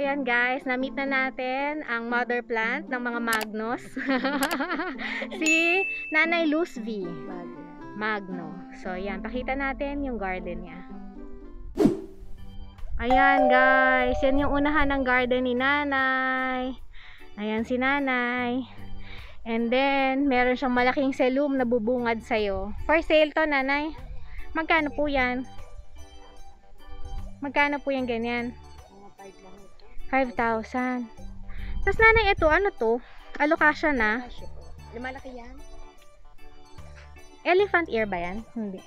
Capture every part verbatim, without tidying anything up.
ayan guys, na-meet na natin ang mother plant ng mga Magnos. Si Nanay Luzvi Magno. So ayan, pakita natin yung garden niya. Ayan guys, yan yung unahan ng garden ni Nanay. Ayan si Nanay. And then, meron siyang malaking selum na bubungad sa'yo. For sale to, Nanay. Magkano po yan? Magkano po yan ganyan? five thousand. Tapos Nanay, ito ano to? Alokasya na. Lumalaki yan. Elephant ear ba yan? Hindi.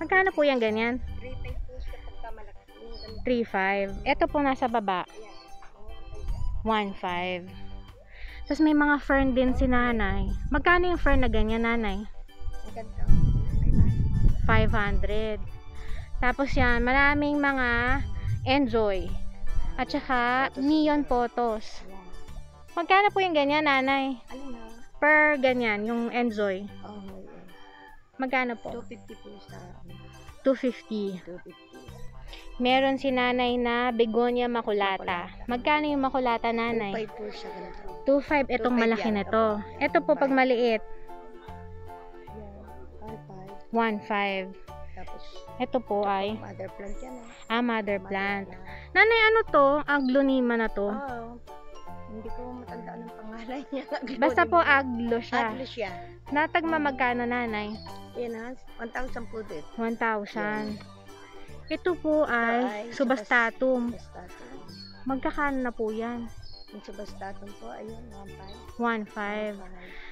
Magkano po yan ganyan? three five po siya pagkamalaki. three five. Ito po nasa baba. one five. Tapos may mga fern din si Nanay. Magkano yung fern na ganyan, Nanay? five hundred. Tapos yan, maraming mga enjoy. At saka, neon photos. Magkano po yung ganyan, Nanay? Per ganyan, yung enjoy. Magkano po? two fifty po sa two fifty. Meron si Nanay na begonia maculata. Magkano yung maculata, Nanay? two five po siya. two five, itong malaki na to. Ito po pag maliit. one five. Ito po ay mother plant yan. Ah, mother plant. Nanay, ano to? Aglonima na to? Oo. Hindi ko matandaan ang pangalan niya. Basta po aglo siya. Aglo siya. Natagma magkano, Nanay? Yan, one thousand po dito. one thousand. Ito po ay subastatum. Magkakano na po yan? Yung subastatum po, ayun, one five.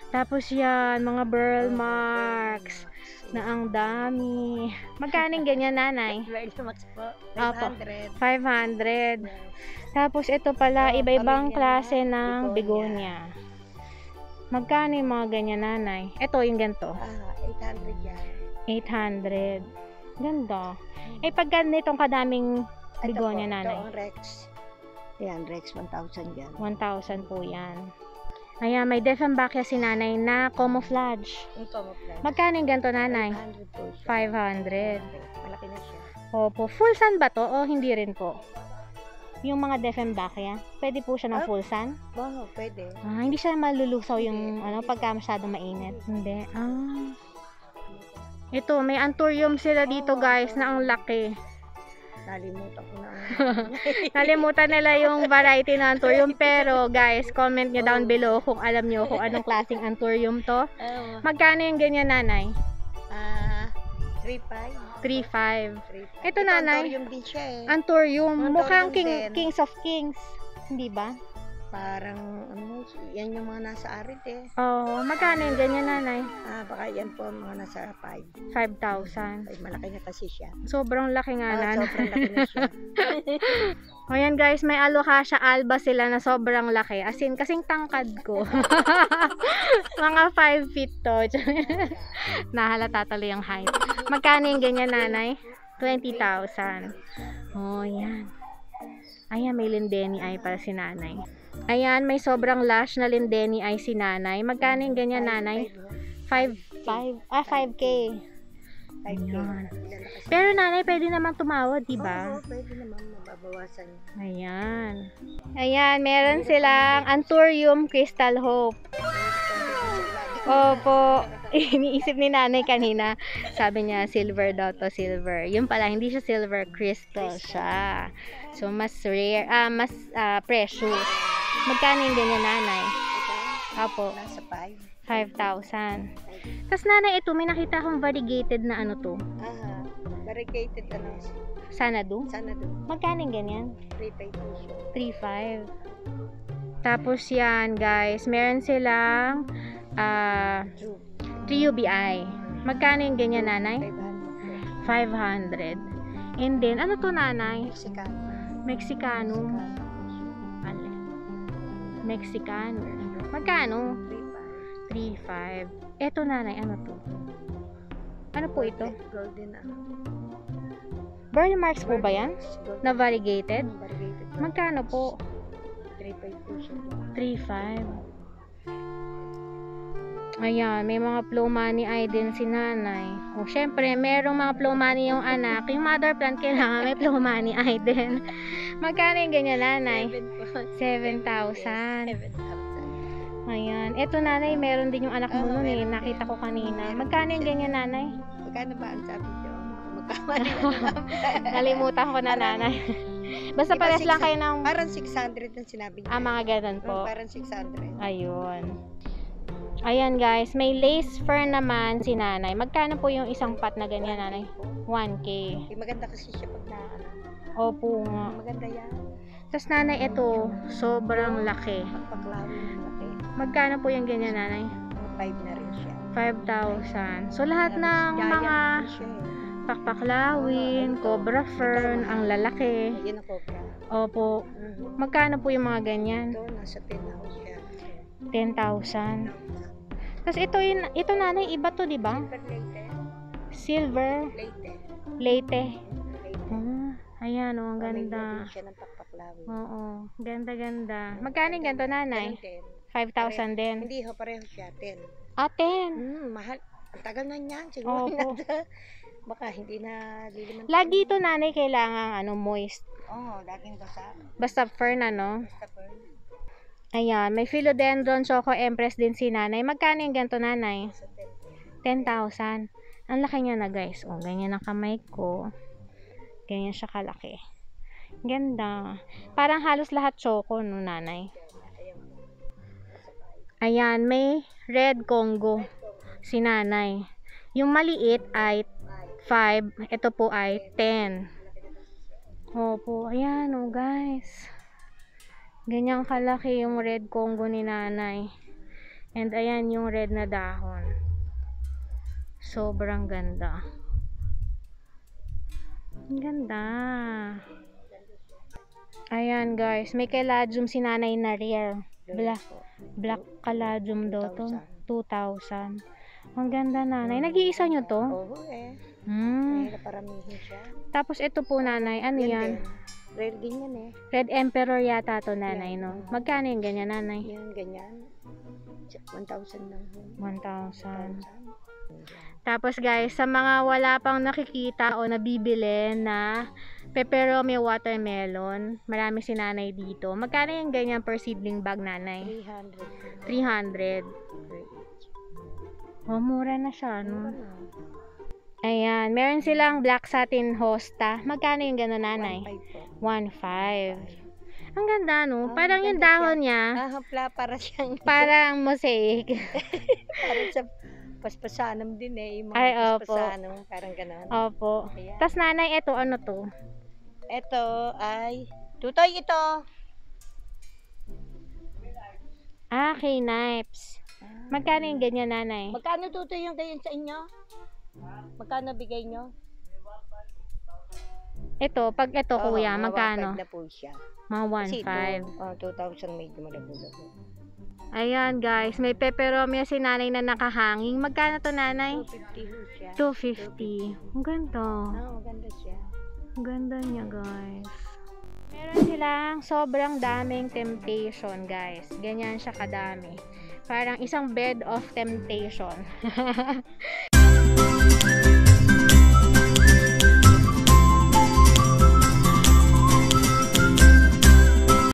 Tapos yan, mga burl marks na ang dami. Magkano ganyan, Nanay? five hundred. five hundred. Tapos ito pala, iba-ibang klase ng begonia. Magkano yung mga ganyan, Nanay? Ito, yung ganito. eight hundred yan. eight hundred. Ganda. Eh, pag ganitong kadaming begonia, Nanay? Ito ang Rex. Ayan, Rex, one thousand yan. one thousand po yan. Ayan, may Dieffenbachia si Nanay na camouflage. Yung camouflage. Magkano yung ganito, Nanay? five hundred. five hundred. Malaki na siya. Opo. Full sun ba to o hindi rin po? Yung mga Dieffenbachia, pwede po siya ng oh, full sun? Oo, pwede. Ah, hindi siya malulusaw yung hindi, ano, hindi. Pagka masyadong mainit. Hindi. Ah. Ito, may Anturium sila dito oh, guys oh. Na ang laki. Nalimutan ko na. Nalimutan nila yung variety ng Anturium. Pero guys, comment nyo down below kung alam nyo kung anong klaseng Anturium to. Magkano yung ganyan, Nanay? Ah, three five. three five. Ito, Nanay. Anturium din siya eh. Anturium. Mukhang king, Kings of Kings. Hindi ba? Parang, ano, yan yung mga nasa arid eh. Oo. Magkano yung ganyan, Nanay? Ah, baka yan po mga nasa five. five thousand. Ay, malaki na kasi siya. Sobrang laki nga, Nanay. Sobrang laki na siya. Ayan guys, may Alokasya alba sila na sobrang laki. As in, kasing tangkad ko. Mga five feet to. Nahalata tuloy yung height. Magkano yung ganyan, Nanay? twenty thousand. Oh, yan. Ayan, may lindeni ay para si Nanay. Ayan, may sobrang lash na lindeni ay si Nanay. Magkano yung ganyan, Nanay? five K. Ayan. Pero Nanay, pwede naman tumawad, diba? Oo, pwede naman mababawasan. Ayan. Ayan, meron silang Anturium Crystal Hope. Opo. Iniisip ni Nanay kanina, sabi niya silver daw to, silver. Yun pala, hindi siya silver, crystal siya. So mas rare, ah mas ah, precious. Magkano yung ganyan, Nanay? Opo. Nasa five thousand. Tapos Nanay, ito may nakita akong variegated na ano to. Ah, variegated ano? Sanadu? Sanadu. Magkano yung ganyan? three five. three five. Tapos yan guys, meron silang ah uh, three U B I. Magkano yung ganyan, Nanay? five hundred. And then, ano to, Nanay? Mexicano. Mexicano. Ano? Mexicano. Magkano? three five. Eto, Nanay, ano to? Ano po ito? Golden. Burl marks po ba yan? Na variegated? Magkano po? three five. Ayan, may mga flow money ay din si nanay. O, syempre, merong mga flow money yung anak. Yung mother plant, kailangan may flow money ay din. Magkano yung ganyan, nanay? seven thousand. Ayan. Eto, nanay, meron din yung anak mo nun eh. Nakita ko kanina. Magkano yung ganyan, nanay? Magkano ba ang sabi niyo? Nalimutan ko na, nanay. Basta parehas lang kayo ng... Parang six hundred ang sinabi niyo. Ah, mga ganun po. Parang six hundred. Ayun. Ayan guys, may lace fern naman si nanay. Magkano po yung isang pot na ganyan, nanay? one K. Maganda kasi siya pag na... Opo nga. Maganda yan. Tapos nanay, ito, sobrang laki. Magkano po yung ganyan, nanay? five na rin siya. five thousand. So lahat ng mga pakpaklawin, cobra fern, ang lalaki. Yan ang cobra. Opo. Magkano po yung mga ganyan? Ito, nasa ten thousand siya. ten thousand. Tapos ito, ito nanay, iba to, di ba? Silver Leyte. Leyte. Oh, ayan, oh, ang ganda. Oo, ganda-ganda. Magkano yung ganito, nanay? five thousand din. Hindi, ho, pareho siya, ten. Ah, ten. Hmm, mahal. Ang tagal na niyan, siguro na. Baka hindi na liliman. Lagi ito, nanay, kailangan ano, moist. Oo, laging basa. Basta fern, ano? Basta fern. Ayan, may philodendron choco empress din si nanay. Magkano yung ganito, nanay? ten thousand. Ang laki niya na, guys. O, ganyan ang kamay ko. Ganyan siya kalaki. Ganda. Parang halos lahat choco, no, nanay? Ayan, may red Congo si nanay. Yung maliit ay five. Ito po ay ten. Opo, ayan, o, guys. Ganyang kalaki yung red Congo ni nanay. And ayan yung red na dahon. Sobrang ganda. Ang ganda. Ayan guys, may kaladium si nanay na real. Black, black kaladium daw to. two thousand. Ang ganda, nanay. Nag-iisa nyo to? Oo eh. Hmm. Tapos ito po, nanay. Ano yan? Red din yan eh. Red emperor yata to, nanay, yeah, no? Magkano yung ganyan, nanay? Yan, ganyan. one thousand lang. one thousand. Tapos guys, sa mga wala pang nakikita o nabibili na pepperomya watermelon, marami si nanay dito. Magkano yung ganyan per seedling bag, nanay? three hundred. three hundred. Oh, mura na siya, no? Ayan, meron silang black satin hosta. Magkano yung gano'n, nanay? one point five. Ang ganda, no? Oh, parang yung dahon siya. niya. Ah, para siyang... Parang mosaic. Parang sa paspasanam din eh. Yung mga Ay, paspasanam. Opo. Parang gano'n. Opo. Tapos nanay, eto, ano to? Eto ay... Tutoy ito! Ah, kay Nipes. Magkano yung ganyan, nanay? Magkano tutoy yung ganyan sa inyo? Magkano bigay nyo? Ito, pag ito oh, kuya, magkano? Mga one point five na po siya. Mga one point five. two thousand medyo malabula po. Ayan guys, may pepperomya si nanay na nakahanging. Magkano to, nanay? two fifty siya. two fifty. Ang ganda. Oh, maganda siya. Ang ganda niya, guys. Meron silang sobrang daming temptation, guys. Ganyan siya kadami. Parang isang bed of temptation.